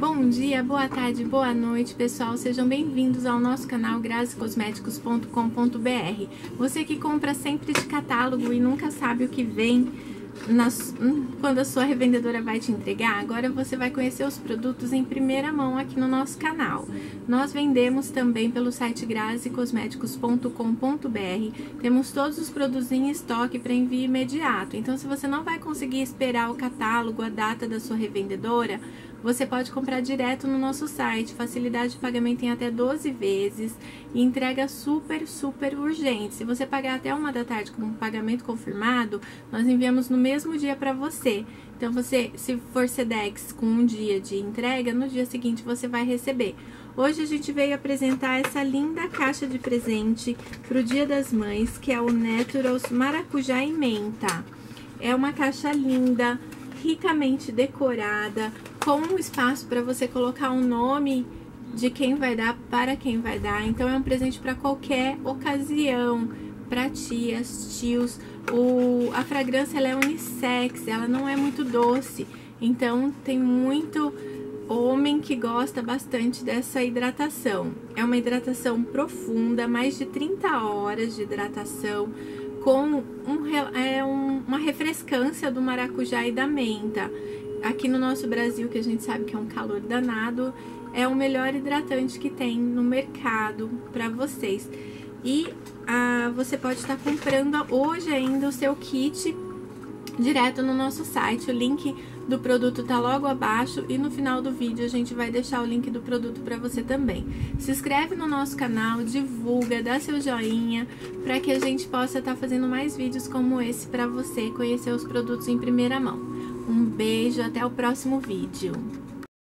Bom dia, boa tarde, boa noite, pessoal. Sejam bem-vindos ao nosso canal grazicosméticos.com.br. Você que compra sempre de catálogo e nunca sabe o que vem quando a sua revendedora vai te entregar, agora você vai conhecer os produtos em primeira mão aqui no nosso canal. Nós vendemos também pelo site grazicosméticos.com.br. Temos todos os produtos em estoque para envio imediato. Então, se você não vai conseguir esperar o catálogo, a data da sua revendedora, você pode comprar direto no nosso site, facilidade de pagamento em até 12 vezes e entrega super urgente. Se você pagar até 13h com pagamento confirmado, nós enviamos no mesmo dia para você. Então, você, se for Sedex com um dia de entrega, no dia seguinte você vai receber. Hoje a gente veio apresentar essa linda caixa de presente para o Dia das Mães, que é o Naturals Maracujá e Menta. É uma caixa linda, ricamente decorada, com um espaço para você colocar o nome de quem vai dar para quem vai dar. Então, é um presente para qualquer ocasião, para tias, tios. A fragrância, ela é unissex, ela não é muito doce. Então, tem muito homem que gosta bastante dessa hidratação. É uma hidratação profunda, mais de 30 horas de hidratação, com uma refrescância do maracujá e da menta. Aqui no nosso Brasil, que a gente sabe que é um calor danado, é o melhor hidratante que tem no mercado para vocês. E você pode estar comprando hoje ainda o seu kit direto no nosso site. O link do produto tá logo abaixo e no final do vídeo a gente vai deixar o link do produto para você também. Se inscreve no nosso canal, divulga, dá seu joinha para que a gente possa estar fazendo mais vídeos como esse para você conhecer os produtos em primeira mão. Um beijo, até o próximo vídeo.